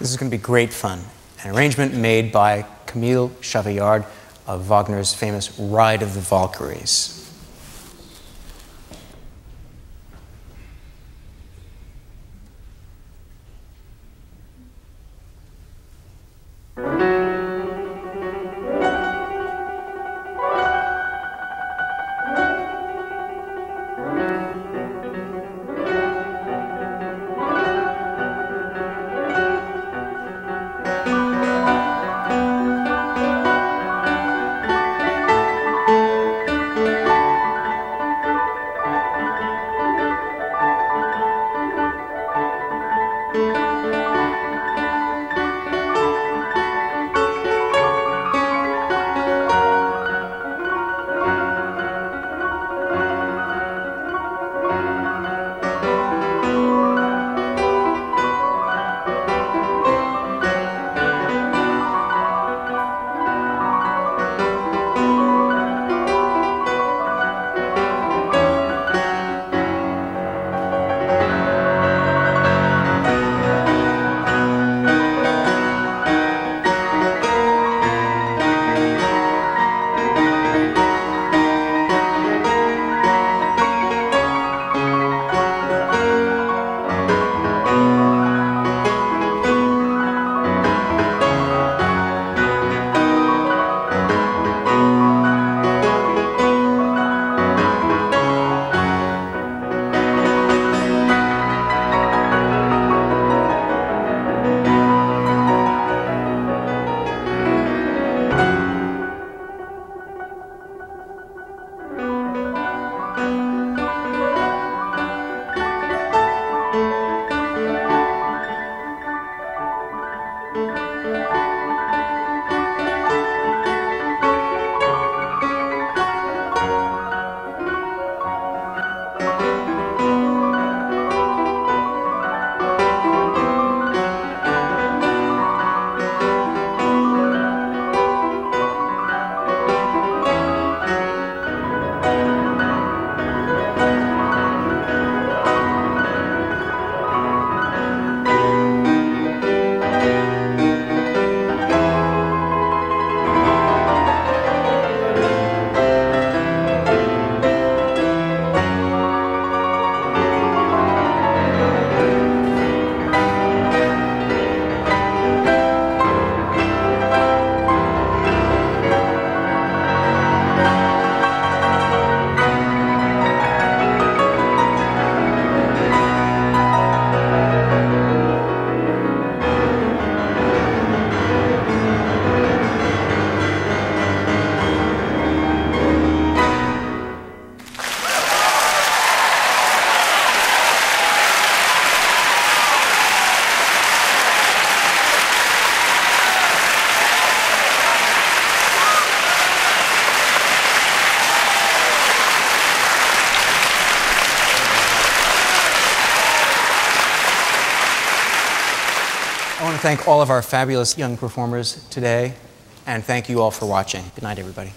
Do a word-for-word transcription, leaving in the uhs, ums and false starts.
This is going to be great fun. An arrangement made by Camille Chavillard of Wagner's famous Ride of the Valkyries. I want to thank all of our fabulous young performers today, and thank you all for watching. Good night, everybody.